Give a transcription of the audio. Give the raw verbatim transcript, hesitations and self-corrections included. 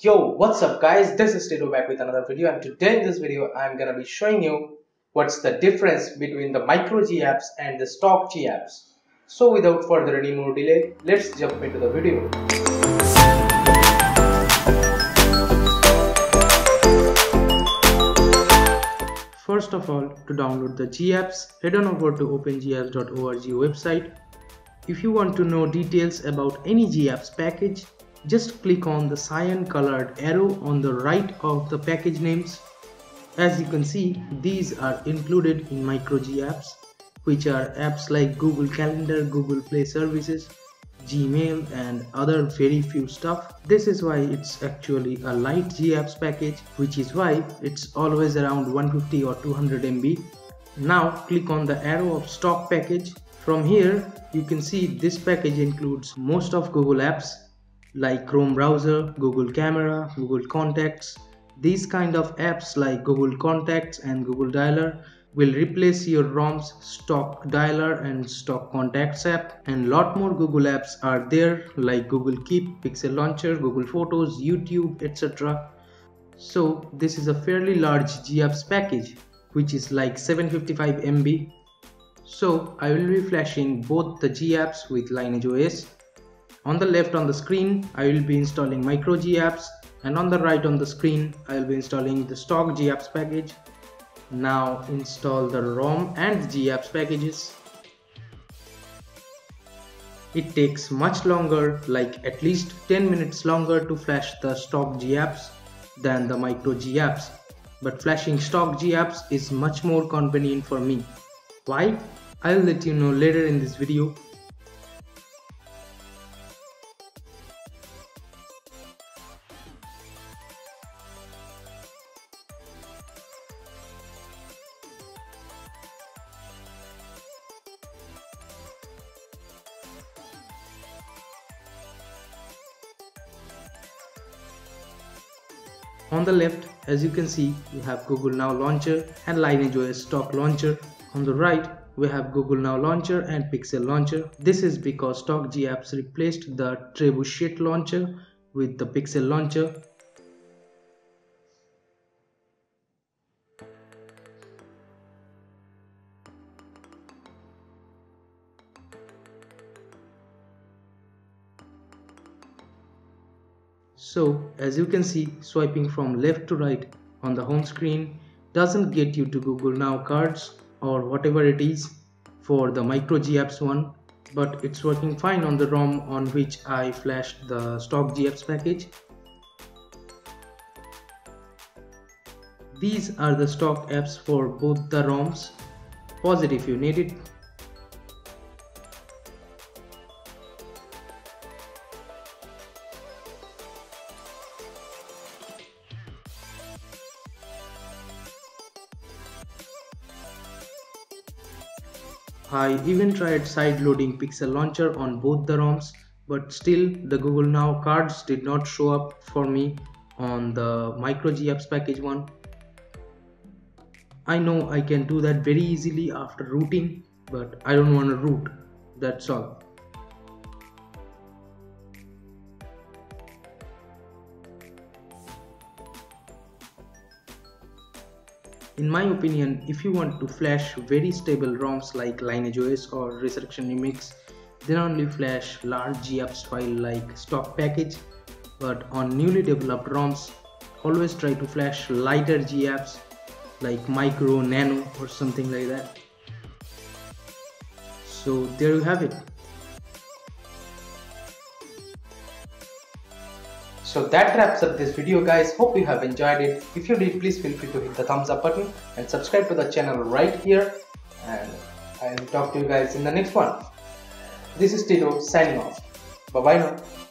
Yo, what's up guys, this is Trebuchet back with another video, and today in this video I'm gonna be showing you what's the difference between the MicroG apps and the stock G apps. So without further any more delay, let's jump into the video. First of all, to download the G apps, head on over to open g apps dot org website. If you want to know details about any G apps package, just click on the cyan colored arrow on the right of the package names. As you can see, these are included in MicroG apps, which are apps like Google Calendar, Google Play Services, Gmail and other very few stuff. This is why it's actually a light G apps package, which is why it's always around one fifty or two hundred M B. Now click on the arrow of stock package. From here you can see this package includes most of Google apps like Chrome browser, Google Camera, Google Contacts. These kind of apps like Google Contacts and Google Dialer will replace your ROM's stock Dialer and stock Contacts app, and lot more Google apps are there like Google Keep, Pixel Launcher, Google Photos, YouTube, et cetera. So this is a fairly large G apps package, which is like seven hundred fifty-five M B. So I will be flashing both the G apps with LineageOS. On the left on the screen, I will be installing MicroG apps, and on the right on the screen, I will be installing the stock G apps package. Now install the ROM and G apps packages. It takes much longer, like at least ten minutes longer to flash the stock G apps than the MicroG apps. But flashing stock G apps is much more convenient for me. Why? I'll let you know later in this video. On the left, as you can see, we have Google Now Launcher and LineageOS Stock Launcher. On the right, we have Google Now Launcher and Pixel Launcher. This is because stock G apps replaced the Trebuchet launcher with the Pixel Launcher. So as you can see, swiping from left to right on the home screen doesn't get you to Google Now cards or whatever it is for the MicroG apps one, but it's working fine on the ROM on which I flashed the stock G apps package. These are the stock apps for both the ROMs. Pause it if you need it. I even tried sideloading Pixel Launcher on both the ROMs, but still the Google Now cards did not show up for me on the MicroG apps package one. I know I can do that very easily after rooting, but I don't want to root, that's all. In my opinion, if you want to flash very stable ROMs like LineageOS or Resurrection Remix, then only flash large G apps file like stock package. But on newly developed ROMs, always try to flash lighter G apps like micro, nano or something like that. So there you have it. So that wraps up this video guys, hope you have enjoyed it. If you did, please feel free to hit the thumbs up button and subscribe to the channel right here, and I will talk to you guys in the next one. This is Tito signing off. Bye bye now.